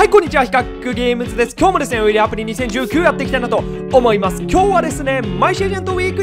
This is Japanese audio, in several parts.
はい、こんにちは、ヒカクゲームズです。今日もですね、ウィリアプリ2019やっていきたいなと思います。今日はですね、マイシーエージェントウィーク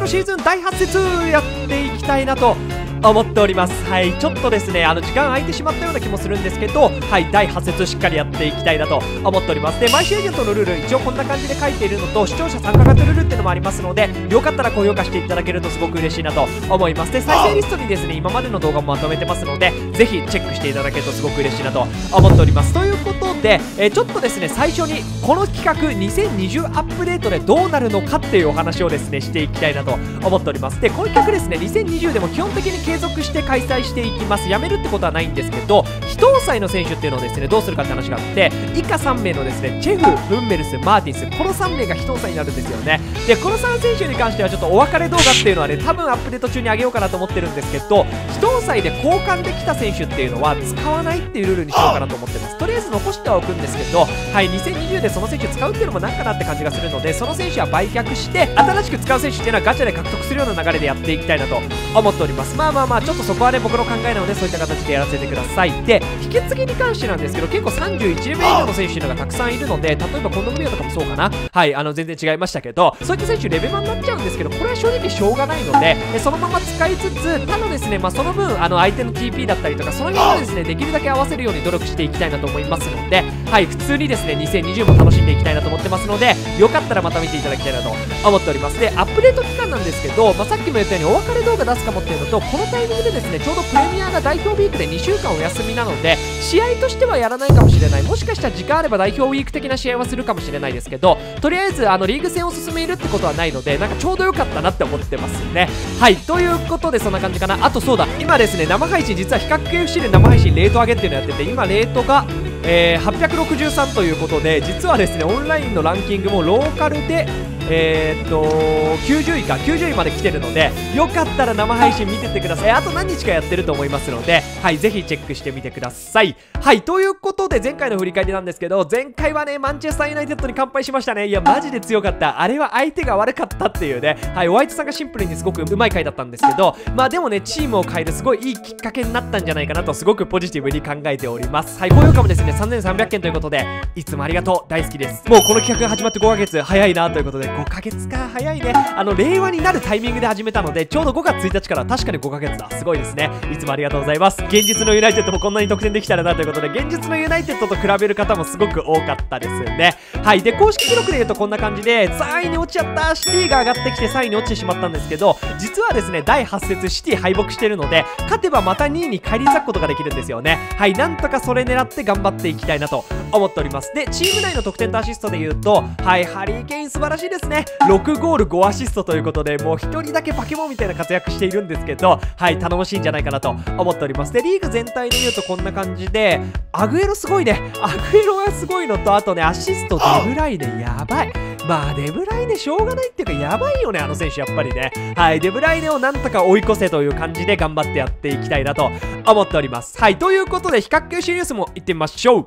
221920シーズン第8節やっていきたいなと思っております。はい、ちょっとですね、時間空いてしまったような気もするんですけど、はい、第8節しっかりやっていきたいなと思っております。で、マイシーエージェントのルール、一応こんな感じで書いているのと、視聴者参加型ルールっていうのもありますので、よかったら高評価していただけるとすごく嬉しいなと思います。で、再生リストにですね、今までの動画もまとめてますので、ぜひチェックしていただけるとすごく嬉しいなと思っております。ということで、ちょっとですね、最初にこの企画2020アップデートでどうなるのかっていうお話をですね、していきたいなと思っております。で、この企画ですね、2020でも基本的に継続して開催していきます。やめるってことはないんですけど、非搭載の選手っていうのをですね、どうするかって話があって、以下3名のですね、チェフ、ブンメルス、マーティス、この3名が非搭載になるんですよね。で、この3選手に関してはちょっとお別れ動画っていうのはね、多分アップデート中にあげようかなと思ってるんですけど、非搭載で交換できた選手っていうのは使わないっていうルールにしようかなと思ってます。とりあえず残してはおくんですけど、はい、2020でその選手使うっていうのもなんかなって感じがするので、その選手は売却して新しく使う選手っていうのはガチャで獲得するような流れでやっていきたいなと思っております。まあちょっとそこはね、僕の考えなので、そういった形でやらせてください。で、引き継ぎに関してなんですけど、結構31名以上の選手がたくさんいるので、例えばコンドミアとかもそうかな、はい、全然違いましたけど、そういった選手レベルマンになっちゃうんですけど、これは正直しょうがないので、そのまま使いつつ、ただですね、まあその分相手の TP だったりとか、その辺をですね、できるだけ合わせるように努力していきたいなと思いますので、はい、普通にですね、2020も楽しんでいきたいなと思ってますので、よかったらまた見ていただきたいなと思っております。で、アップデート期間なんですけど、まあさっきも言ったようにお別れ動画出すかもっていうのと、このタイミングでですね、ちょうどプレミアが代表ウィークで2週間お休みなので、試合としてはやらないかもしれない、もしかしたら時間あれば代表ウィーク的な試合はするかもしれないですけど、とりあえずリーグ戦を進めるってことはないので、なんかちょうど良かったなって思ってますね。はい、ということでそんな感じかな。あとそうだ、今ですね、生配信、実は比較 FC で生配信レート上げっていうのやってて、今レートが863ということで、実はですね、オンラインのランキングもローカルで90位か90位まで来てるので、よかったら生配信見てってください。あと何日かやってると思いますので、はい、ぜひチェックしてみてください。はい、ということで前回の振り返りなんですけど、前回はね、マンチェスターユナイテッドに完敗しましたね。いや、マジで強かった。あれは相手が悪かったっていうね、はい、ホワイトさんがシンプルにすごくうまい回だったんですけど、まあでもね、チームを変えるすごいいいきっかけになったんじゃないかなと、すごくポジティブに考えております。はい、高評価もですね、3300件ということで、いつもありがとう、大好きです。もうこの企画が始まって5ヶ月早いなということで、5ヶ月か、早いね。令和になるタイミングで始めたので、ちょうど5月1日から、確かに5ヶ月だ。すごいですね。いつもありがとうございます。現実のユナイテッドもこんなに得点できたらなということで、現実のユナイテッドと比べる方もすごく多かったですよね。はい。で、公式記録で言うとこんな感じで、3位に落ちちゃった、シティが上がってきて3位に落ちてしまったんですけど、実はですね、第8節シティ敗北してるので、勝てばまた2位に返り咲くことができるんですよね。はい。なんとかそれ狙って頑張っていきたいなと思っております。で、チーム内の得点とアシストで言うと、はい、ハリー・ケイン素晴らしいですね。6ゴール5アシストということで、もう1人だけバケモンみたいな活躍しているんですけど、はい、頼もしいんじゃないかなと思っております。で、リーグ全体で言うとこんな感じで、アグエロすごいね。アグエロがすごいのと、あとね、アシストデブライネやばい。まあデブライネしょうがないっていうか、やばいよね、あの選手やっぱりね。はい、デブライネをなんとか追い越せという感じで頑張ってやっていきたいなと思っております。はい、ということで比較級シリーズもいってみましょう。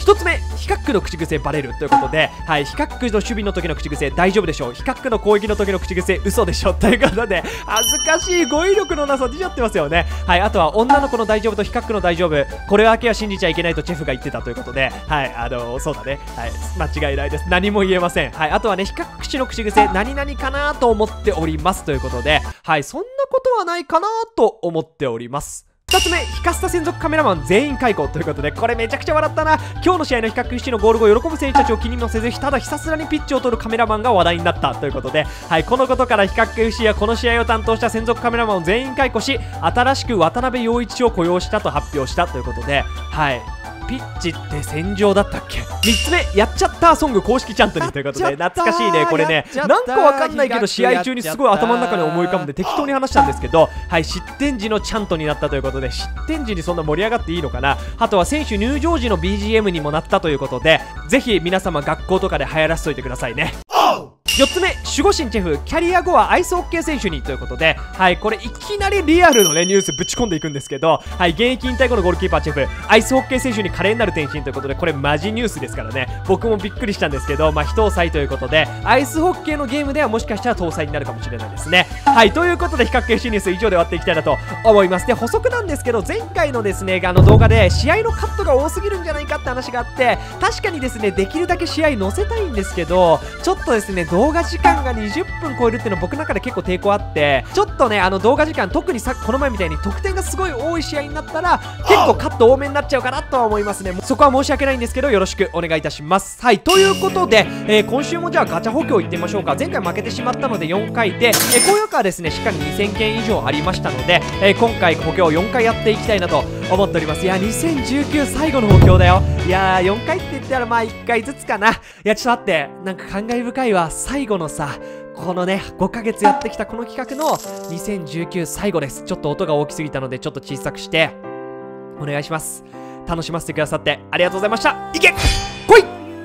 1つ目、ヒカックの口癖バレるということで、はい、ヒカックの守備の時の口癖大丈夫でしょう、ヒカックの攻撃の時の口癖嘘でしょということで、恥ずかしい語彙力のなさ出ちゃってますよね。はい、あとは女の子の大丈夫とヒカックの大丈夫、これだけは信じちゃいけないとチェフが言ってたということで、はい、そうだね、はい、間違いないです。何も言えません。はい、あとはね、ヒカック氏の口癖何々かなと思っておりますということで、はい、そんなことはないかなと思っております。2つ目、ヒカスタ専属カメラマン全員解雇ということで、これめちゃくちゃ笑ったな。今日の試合の比較してのゴール後、喜ぶ選手たちを気にもせず、ただひたすらにピッチを取るカメラマンが話題になったということで、はい、このことから比較 FC はこの試合を担当した専属カメラマンを全員解雇し、新しく渡辺陽一を雇用したと発表したということで、はい。ピッチって戦場だったっけ。3つ目、やっちゃったソング公式チャントにということで、懐かしいねこれね。なんかわかんないけど、試合中にすごい頭の中に思い浮かんで適当に話したんですけど、はい、失点時のチャントになったということで、失点時にそんな盛り上がっていいのかな。あとは選手入場時の BGM にもなったということで、ぜひ皆様学校とかで流行らせといてくださいね。4つ目、守護神チェフ、キャリア後はアイスホッケー選手にということで、はい、これいきなりリアルのね、ニュースぶち込んでいくんですけど、はい、現役引退後のゴールキーパーチェフ、アイスホッケー選手に華麗になる転身ということで、これマジニュースですからね、僕もびっくりしたんですけど、まあ、非搭載ということで、アイスホッケーのゲームではもしかしたら搭載になるかもしれないですね。はい、ということで、比較研修ニュース以上で終わっていきたいなと思います。で、補足なんですけど、前回のですね、動画で試合のカットが多すぎるんじゃないかって話があって、確かにですね、できるだけ試合載せたいんですけど、ちょっとですね、動画時間が20分超えるっていうのは僕の中で結構抵抗あって、ちょっとね動画時間、特にさこの前みたいに得点がすごい多い試合になったら結構カット多めになっちゃうかなとは思いますね。そこは申し訳ないんですけどよろしくお願いいたします。はい、ということで、今週もじゃあガチャ補強いってみましょうか。前回負けてしまったので4回で、高評価はですねしっかり2000件以上ありましたので、今回補強4回やっていきたいなと思っております。いや2019最後の補強だよ。いや4回って言ったらまあ1回ずつかな。いやちょっと待って、なんか感慨深いわ。最後のさこのね5ヶ月やってきたこの企画の2019最後です。ちょっと音が大きすぎたのでちょっと小さくしてお願いします。楽しませてくださってありがとうございました。いけ来い、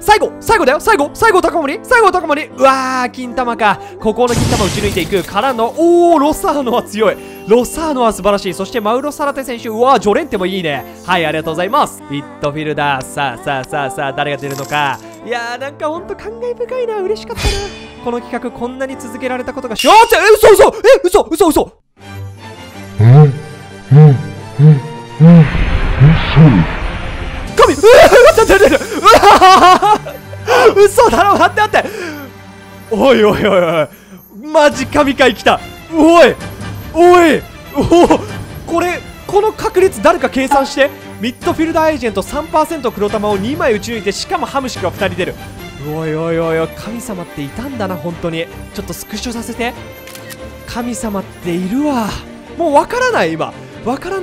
最後だよ、最後高森、うわー金玉か。ここの金玉打ち抜いていくからの、おおロサーノは強い、ロサーノは素晴らしい。そしてマウロ・サラテ選手、うわージョレンテもいいね。はい、ありがとうございます。ミッドフィルダー、さあ誰が出るのか。いやーなんかほんと感慨深いな、嬉しかったな。この企画こんなに続けられたことがしょーちゃん、嘘神、うわー嘘だろ、待っておいマジ神回来た。おいこの確率誰か計算して。ミッドフィルダーエージェント 3% 黒玉を2枚打ち抜いて、しかもハムシクが2人出る。おい神様っていたんだな本当に。ちょっとスクショさせて。神様っているわ。もうわからな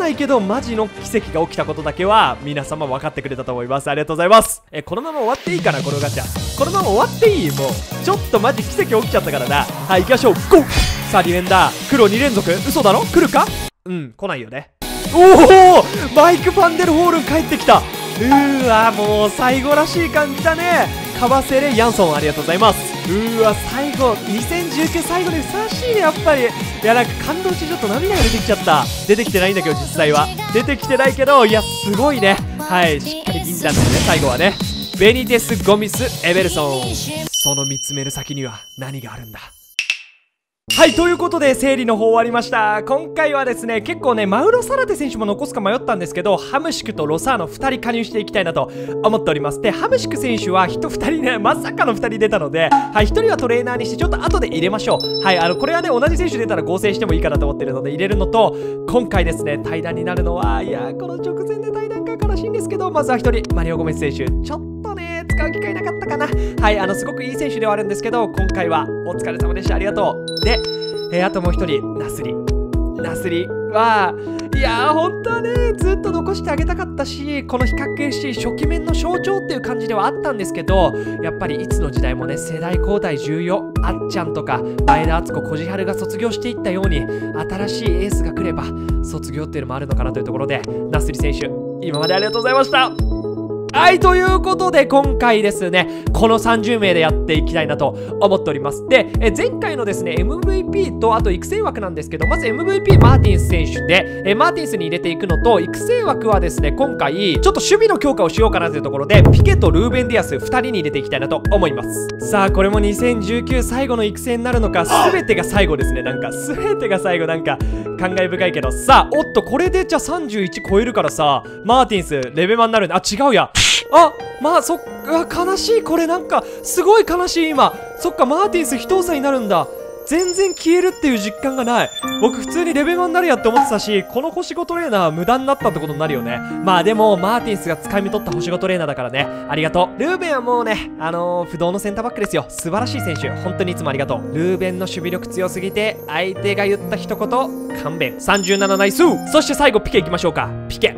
いけどマジの奇跡が起きたことだけは皆様分かってくれたと思います。ありがとうございます。このまま終わっていいかな、このガチャこのまま終わっていい。もうちょっとマジ奇跡起きちゃったからな。はい、行きましょう、ゴー。さあディフェンダー黒2連続、嘘だろ、来るか。来ないよね。おおマイク・ファンデルホールン帰ってきた。もう最後らしい感じだね。カバセレ・ヤンソンありがとうございます。最後2019最後でふさわしいねやっぱり。いやなんか感動してちょっと涙が出てきちゃった。出てきてないんだけど、実際は出てきてないけど、いやすごいね。はい、しっかり銀だったね最後はね。ベニデス・ゴミス・エベルソン、その見つめる先には何があるんだ。はい、ということで整理の方終わりました。今回はですね結構ねマウロ・サラテ選手も残すか迷ったんですけど、ハムシクとロサーノ2人加入していきたいなと思っております。でハムシク選手は2人ね、まさかの2人出たので、はい、1人はトレーナーにしてちょっと後で入れましょう。はい、これはね同じ選手出たら合成してもいいかなと思ってるので入れるのと、今回ですね対談になるのは、いやーこの直前で対談が悲しいんですけど、まずは1人マリオ・ゴメス選手、ちょっと使う機会なかったかな。はい、すごくいい選手ではあるんですけど、今回はお疲れ様でした。ありがとう。で、あともう一人、ナスリは、いやー、本当はね、ずっと残してあげたかったし、この比較研修初期面の象徴っていう感じではあったんですけど、やっぱりいつの時代もね、世代交代重要。あっちゃんとか前田敦子、小路春が卒業していったように、新しいエースが来れば、卒業っていうのもあるのかなというところで、ナスリ選手、今までありがとうございました。はい、ということで今回ですねこの30名でやっていきたいなと思っております。で前回のですね MVP とあと育成枠なんですけど、まず MVP マーティンス選手でマーティンスに入れていくのと、育成枠はですね今回ちょっと守備の強化をしようかなというところでピケとルーベン・ディアス2人に入れていきたいなと思います。さあこれも2019最後の育成になるのか、全てが最後ですね。なんか全てが最後、なんか感慨深いけど、さあおっとこれでじゃあ31超えるからさ、マーティンスレベマになるんだ。あ違うや、まあそっか、悲しい。これなんかすごい悲しい今。そっかマーティンス非搭載になるんだ。全然消えるっていう実感がない。僕普通にレベマンになるやって思ってたし、この星5トレーナーは無駄になったってことになるよね。まあでもマーティンスが掴み取った星5トレーナーだからね、ありがとう。ルーベンはもうね不動のセンターバックですよ。素晴らしい選手、本当にいつもありがとう。ルーベンの守備力強すぎて相手が言った一言、勘弁。37ナイス。そして最後ピケいきましょうか。ピケ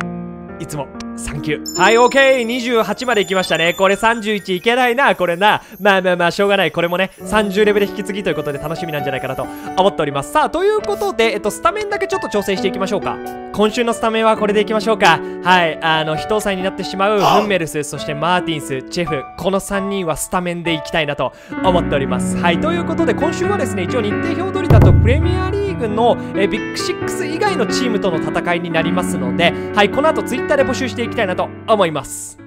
いつもサンキュー。はい、オッケー。28まで行きましたね。これ31いけないな、これな。まあしょうがない。これもね、30レベル引き継ぎということで楽しみなんじゃないかなと思っております。さあ、ということで、スタメンだけちょっと調整していきましょうか。今週のスタメンはこれでいきましょうか。はい、非搭載になってしまうフンメルス、そしてマーティンス、チェフ、この3人はスタメンでいきたいなと思っております。はい、ということで、今週はですね、一応日程表通りだとプレミアリーグのビッグ6以外のチームとの戦いになりますので、はい、この後ツイッターで募集していきたいなと思います。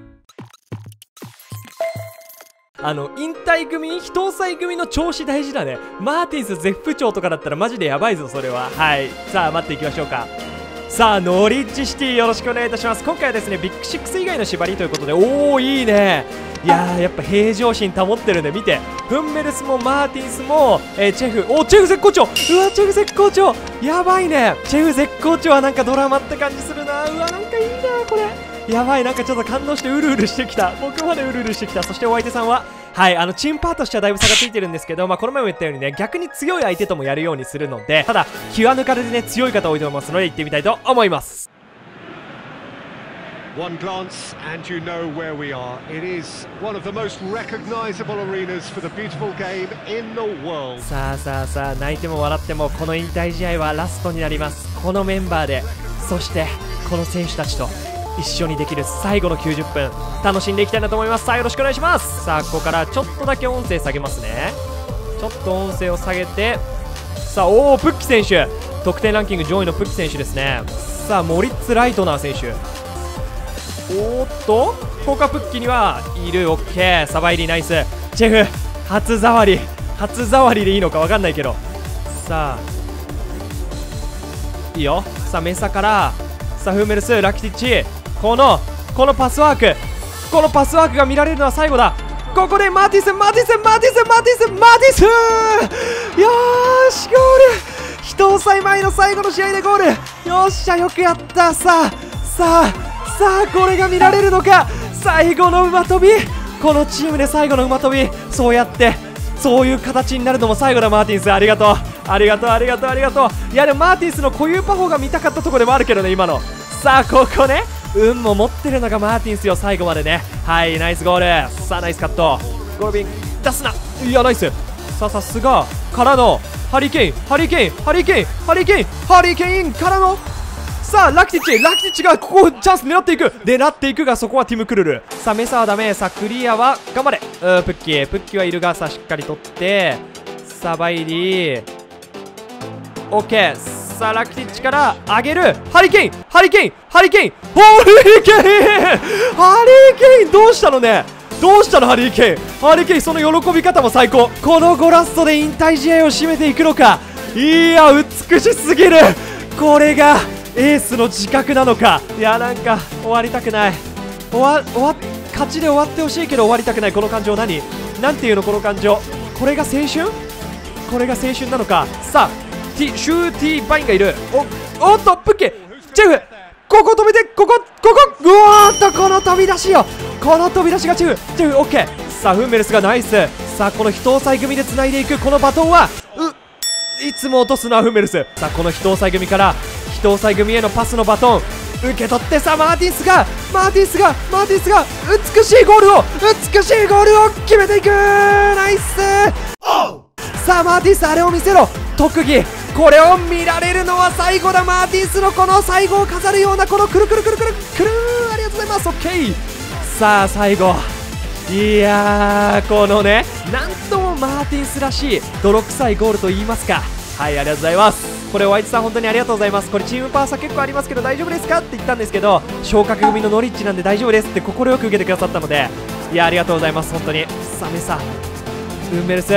引退組、非搭載組の調子大事だね。マーティンス絶不調とかだったらマジでやばいぞ、それは。はい、さあ待っていきましょうか。さあ、ノーリッジシティよろしくお願いいたします。今回はですね、ビッグ6以外の縛りということで、おお、いいね。いやー、やっぱ平常心保ってるね。見て、フンメルスもマーティンスも、チェフ、お、チェフ絶好調。うわ、チェフ絶好調、やばいね。チェフ絶好調はなんかドラマって感じするな。うわ、なんかいいなこれ、やばい。なんかちょっと感動してうるうるしてきた。僕までうるうるしてきた。そしてお相手さんは、はい、チームパーとしてはだいぶ差がついてるんですけど、まあ、この前も言ったようにね、逆に強い相手ともやるようにするので、ただ気は抜かれてね、強い方多いと思いますので、行ってみたいと思います。One glance and you know where we are. It is one of the most recognizable arenas for the beautiful game in the world. さあ、泣いても笑ってもこの引退試合はラストになります。このメンバーで、そしてこの選手たちと一緒にできる最後の90分、楽しんでいきたいなと思います。さあ、よろしくお願いします。さあ、ここからちょっとだけ音声下げますね。ちょっと音声を下げて、さあ、おお、プッキ選手、得点ランキング上位のプッキ選手ですね。さあ、モリッツ・ライトナー選手。おーっと、ポカプッキにはいる。オッケー、サバイリーナイス。チェフ初触りでいいのかわかんないけど、さあいいよ。さあ、メサからさあフーメルス、ラキティッチ、このパスワーク、このパスワークが見られるのは最後だ。ここでマーティス、よーし、ゴール。非搭載前の最後の試合でゴール。よっしゃ、よくやった。さあこれが見られるのか。最後の馬跳び、このチームで最後の馬跳び、そうやってそういう形になるのも最後だ。マーティンス、ありがとう。いや、でもマーティンスの固有パフォーが見たかったところでもあるけどね、今の。さあ、ここね、運も持ってるのがマーティンスよ、最後までね。はい、ナイスゴール。さあ、ナイスカット、ゴールビン出すな。いや、ナイス。さあ、さすがからのハリケインからの、さあラキティッチがここチャンス狙っていくが、そこはティムクルル。さあ、メサはダメ。さあ、クリアは頑張れ。プッキーはいるが、さあしっかり取って、さあバイリー、オッケー。さあ、ラキティッチから上げる。ハリケイン、どうしたのハリケイン、その喜び方も最高。この5ラストで引退試合を締めていくのか。いや、美しすぎる。これがエースの自覚なのか。いや、なんか終わりたくない。勝ちで終わってほしいけど終わりたくない。この感情、なんていうの、この感情。これが青春なのか。さあ、シューティーバインがいる。おっとプッケチェフ、ここ止めて、うわーっと、この飛び出しがチェフ、オッケー。さあ、フンメルスがナイス。さあ、この非搭載組でつないでいく。このバトンは、いつも落とすな、フンメルス。さあ、この非搭載組から非搭載組へのパスのバトン受け取って、さあマーティンスが美しいゴールを決めていく。ナイス。さあ、マーティンス、あれを見せろ、特技。これを見られるのは最後だ。マーティンスのこの最後を飾るような、このくる、ありがとうございます。オッケー。さあ、最後、いやー、このね、なんともマーティンスらしい泥臭いゴールと言いますか。はい、ありがとうございます。これ、お相手さん本当にありがとうございます。これチームパー差結構ありますけど大丈夫ですかって言ったんですけど、昇格組のノリッチなんで大丈夫ですって快く受けてくださったので、いや、ありがとうございます、本当に。さあ、メサ、ウンベルス、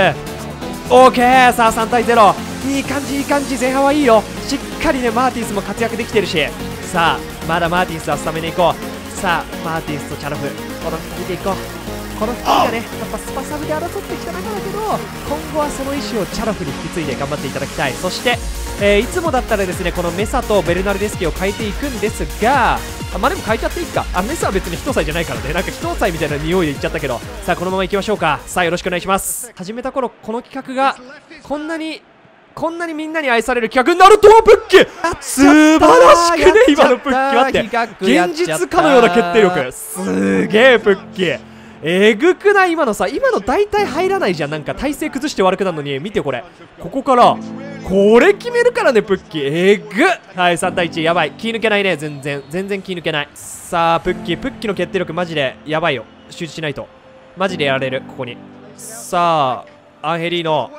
オーケー。さあ、3対0、いい感じ、前半はいいよ。しっかりね、マーティンスも活躍できてるし、さあ、まだマーティンスはスタメンでいこう。さあ、マーティンスとチャロフ、この2人でいこう。この2人がね、やっぱスパサブで争ってきた中だけど、今後はその意思をチャラフに引き継いで頑張っていただきたい。そして、いつもだったらですね、このメサとベルナルデスキを変えていくんですが、まあでも変えちゃっていいか。メサは別に非搭載じゃないからね。なんか非搭載みたいな匂いでいっちゃったけど、さあ、このままいきましょうか。さあ、よろしくお願いします。始めた頃、この企画がこんなにこんなにみんなに愛される企画、ナルトのブッキ素晴らしくね、今のブッキ待って、現実かのような決定力、すげえブッキえぐくない今のさ、今の大体入らないじゃん、なんか体勢崩して悪くなるのに、見てこれ、ここから、これ決めるからね、ブッキえぐはい、3対1、やばい、気抜けないね、全然気抜けない、さあ、ブッキの決定力、マジでやばいよ、集中しないと、マジでやられる、ここに、さあ、アンヘリーノ、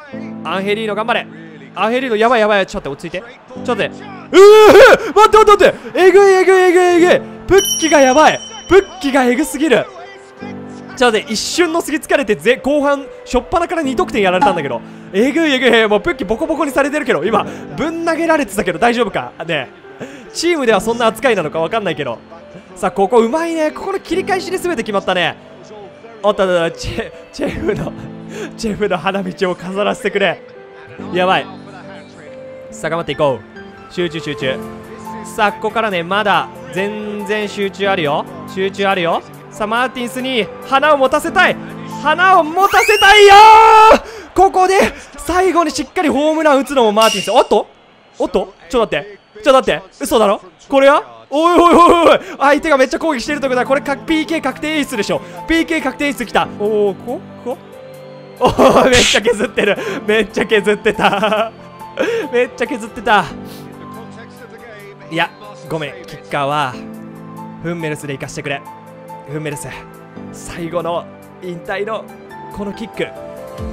頑張れ。アヘリのやばいちょっと落ち着いてちょっと待ってえぐいブッキがやばい、ブッキがえぐすぎる。ちょっと一瞬のすぎ疲れて後半初っ端から2得点やられたんだけど、えぐいもうブッキボコボコにされてるけど、今ぶん投げられてたけど大丈夫かね。チームではそんな扱いなのかわかんないけど、さあここうまいね、ここの切り返しで全て決まったね。おっとっとチェフの花道を飾らせてくれ、やばい。さあ頑張っていこう、集中。さあここからね、まだ全然集中あるよ。さあマーティンスに花を持たせたいよー。ここで最後にしっかりホームラン打つのもマーティンス。おっとちょっと待って嘘だろこれは。おい相手がめっちゃ攻撃してるとこだ。これPK 確定演出でしょ。PK 確定演出きた。ここめっちゃ削ってるめっちゃ削ってた。いやごめん、キッカーはフンメルスで行かしてくれ。フンメルス最後の引退のこのキック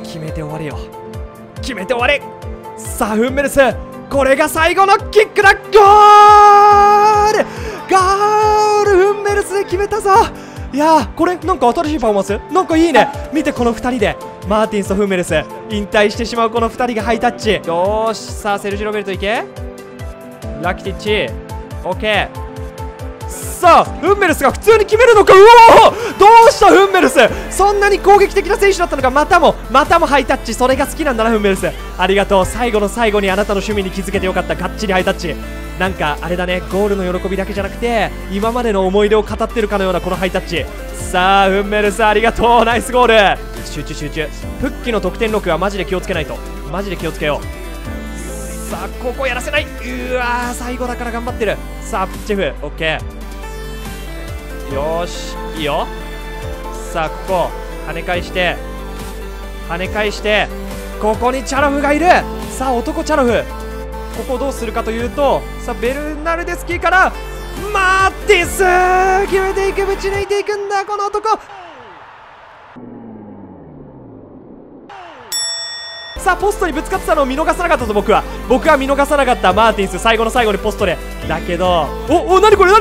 決めて終われ。さあフンメルス、これが最後のキックだ。ゴールフンメルスで決めたぞ。いやーこれなんか新しいパフォーマンス、なんかいいね。見てこの2人でマーティンスとフンメルス引退してしまう。この2人がハイタッチ。よーし、さあセルジ・ロベルトいけ、ラキティッチオッケー。さあフンメルスが普通に決めるのか。うおー、どうしたフンメルス、そんなに攻撃的な選手だったのか。またもハイタッチ、それが好きなんだなフンメルス、ありがとう。最後の最後にあなたの趣味に気づけてよかった。がっちりハイタッチ、なんかあれだね、ゴールの喜びだけじゃなくて今までの思い出を語ってるかのようなこのハイタッチ。さあフンメルスありがとう、ナイスゴール。集中。ブッキの得点力はマジで気をつけないと、マジで気をつけよう。さあここやらせない。うわー最後だから頑張ってる。さあチェフオッケー、よーしいいよ。さあここ跳ね返してここにチャラフがいる。さあ男チャラフ、ここどうするかというと、さあベルナルデスキーからマーティス決めていく、ぶち抜いていくんだこの男。さあポストにぶつかってたのを見逃さなかったと。僕は見逃さなかった。マーティンス最後の最後にポストでだけど、何これ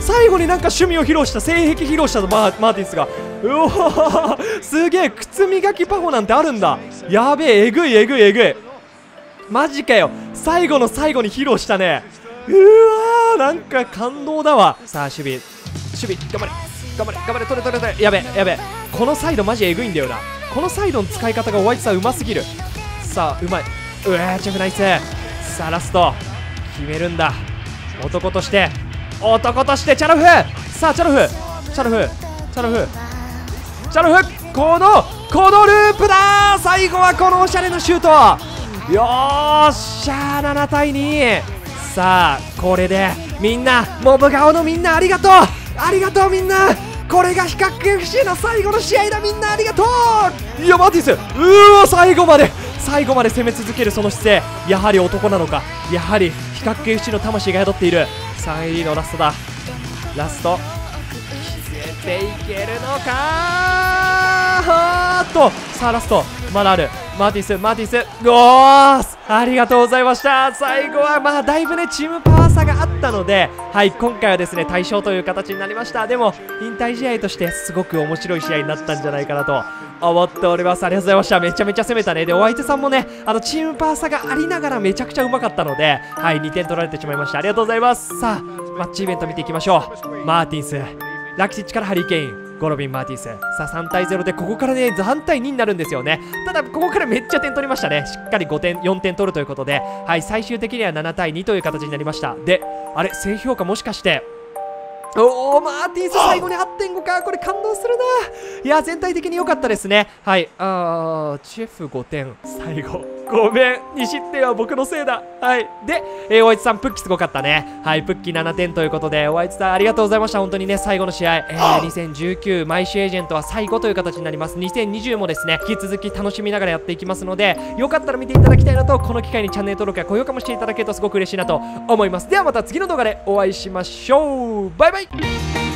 最後になんか趣味を披露した、性癖披露したのマーティンスが。うおーすげえ、靴磨きパフォなんてあるんだ。やべえ、えぐいマジかよ、最後の最後に披露したね。うわーなんか感動だわ。さあ守備頑張れ取れやべこのサイドマジエグいんだよな。このサイドの使い方がホワイトさんうますぎる。さあうまい、うわチェフナイス。さあラスト決めるんだ、男としてチャラフ。さあチャラフこのループだー。最後はこのおしゃれなシュート、よっしゃー7対2。さあこれでみんな、モブ顔のみんなありがとうみんな、これが比較 FC の最後の試合だ。みんなありがとう。いやマーティス、うわ最後まで攻め続けるその姿勢、やはり男なのか、やはり比較 FC の魂が宿っている。3Aのラスト決めていけるのかと。さあラストまだある、マーティスありがとうございました。最後はまあだいぶねチームパワー差があったので、はい今回はですね大勝という形になりました。でも引退試合としてすごく面白い試合になったんじゃないかなと思っております。ありがとうございました。めちゃめちゃ攻めたね。でお相手さんもねチームパワー差がありながらめちゃくちゃうまかったので、はい2点取られてしまいました。ありがとうございます。さあマッチイベント見ていきましょう。マーティンスラキティッチからハリーケイン、ゴロビン・マーティンス。さあ3対0でここからね3対2になるんですよね。ただここからめっちゃ点取りましたね。しっかり4点取るということで、はい最終的には7対2という形になりました。であれ、正評価もしかしておお、マーティンス最後に 8.5 か。これ感動するな。いや、全体的に良かったですね。はい。チェフ5点最後ごめん、2失点は僕のせいだ。はい。で、おあいつさんプッキーすごかったね。はい。プッキー7点ということで、おあいつさんありがとうございました。本当にね、最後の試合、2019マイシーエージェントは最後という形になります。2020もですね、引き続き楽しみながらやっていきますので、よかったら見ていただきたいなと、この機会にチャンネル登録や高評価もしていただけるとすごく嬉しいなと思います。ではまた次の動画でお会いしましょう。バイバイ。